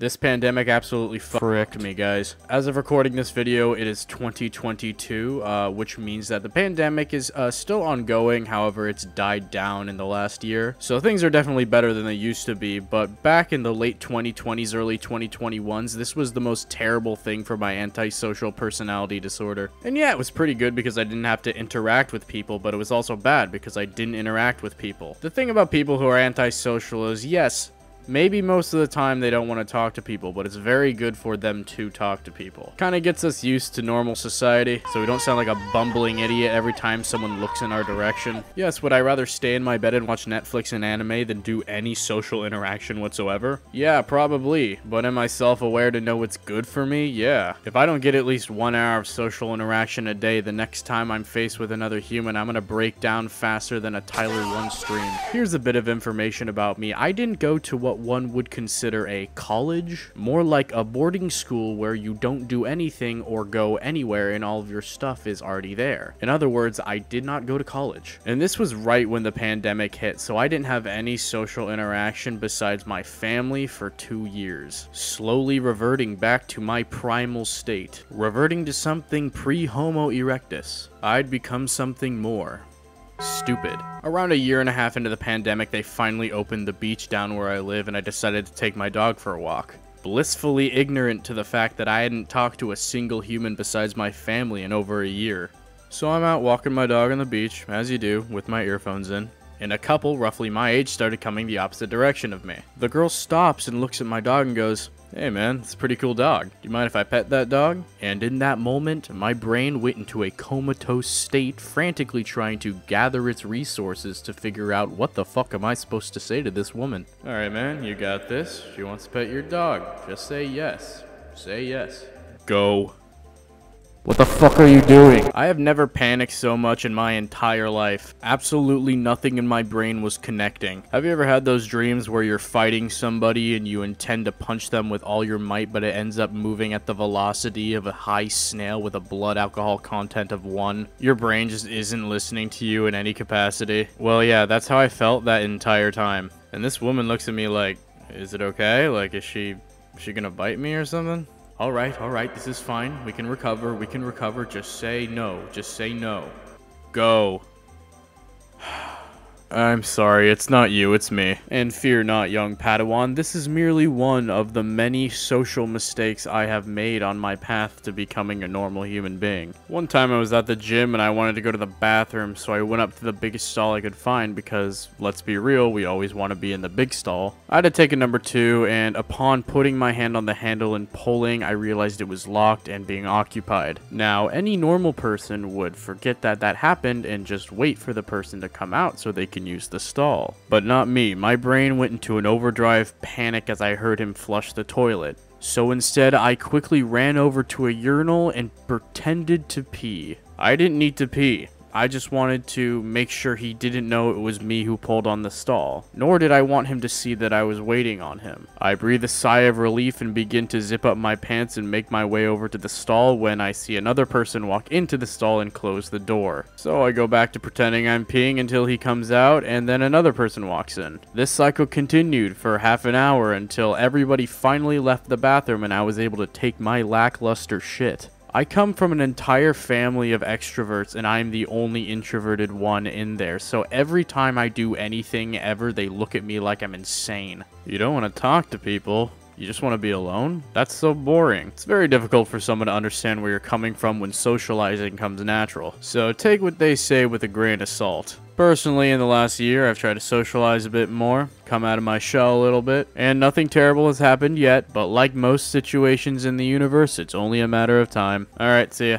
This pandemic absolutely fricked me, guys. As of recording this video, it is 2022, which means that the pandemic is still ongoing. However, it's died down in the last year. So things are definitely better than they used to be. But back in the late 2020s, early 2021s, this was the most terrible thing for my antisocial personality disorder. And yeah, it was pretty good because I didn't have to interact with people, but it was also bad because I didn't interact with people. The thing about people who are antisocial is, yes, maybe most of the time they don't want to talk to people, but it's very good for them to talk to people. Kind of gets us used to normal society, so we don't sound like a bumbling idiot every time someone looks in our direction. Yes, would I rather stay in my bed and watch Netflix and anime than do any social interaction whatsoever? Yeah, probably. But am I self-aware to know what's good for me? Yeah. If I don't get at least 1 hour of social interaction a day, the next time I'm faced with another human, I'm gonna break down faster than a Tyler One stream. Here's a bit of information about me. I didn't go to what one would consider a college, more like a boarding school where you don't do anything or go anywhere and all of your stuff is already there. In other words, I did not go to college. And this was right when the pandemic hit, so I didn't have any social interaction besides my family for 2 years, slowly reverting back to my primal state, reverting to something pre-Homo erectus. I'd become something more. Stupid. Around a year and a half into the pandemic, they finally opened the beach down where I live, and I decided to take my dog for a walk. Blissfully ignorant to the fact that I hadn't talked to a single human besides my family in over a year. So I'm out walking my dog on the beach, as you do, with my earphones in, and a couple roughly my age started coming the opposite direction of me. The girl stops and looks at my dog and goes, "Hey man, it's a pretty cool dog. Do you mind if I pet that dog?" And in that moment, my brain went into a comatose state, frantically trying to gather its resources to figure out what the fuck am I supposed to say to this woman. "Alright man, you got this. She wants to pet your dog. Just say yes. Say yes. Go." What the fuck are you doing? I have never panicked so much in my entire life. Absolutely nothing in my brain was connecting. Have you ever had those dreams where you're fighting somebody and you intend to punch them with all your might, but it ends up moving at the velocity of a high snail with a blood alcohol content of 1? Your brain just isn't listening to you in any capacity. Well, yeah, that's how I felt that entire time. And this woman looks at me like, is it okay? Like, is she gonna bite me or something? All right, this is fine. We can recover. Just say no. Go. I'm sorry, it's not you, it's me. And fear not, young Padawan. This is merely one of the many social mistakes I have made on my path to becoming a normal human being. One time I was at the gym and I wanted to go to the bathroom, so I went up to the biggest stall I could find because, let's be real, we always want to be in the big stall. I had to take a number 2, and upon putting my hand on the handle and pulling, I realized it was locked and being occupied. Now, any normal person would forget that that happened and just wait for the person to come out so they could use the stall. But not me. My brain went into an overdrive panic as I heard him flush the toilet. So instead, I quickly ran over to a urinal and pretended to pee. I didn't need to pee. I just wanted to make sure he didn't know it was me who pulled on the stall, nor did I want him to see that I was waiting on him. I breathe a sigh of relief and begin to zip up my pants and make my way over to the stall when I see another person walk into the stall and close the door. So I go back to pretending I'm peeing until he comes out, and then another person walks in. This cycle continued for half an hour until everybody finally left the bathroom and I was able to take my lackluster shit. I come from an entire family of extroverts, and I'm the only introverted one in there, so every time I do anything ever, they look at me like I'm insane. You don't want to talk to people. You just want to be alone? That's so boring. It's very difficult for someone to understand where you're coming from when socializing comes natural. So take what they say with a grain of salt. Personally, in the last year, I've tried to socialize a bit more, come out of my shell a little bit, and nothing terrible has happened yet, but like most situations in the universe, it's only a matter of time. Alright, see ya.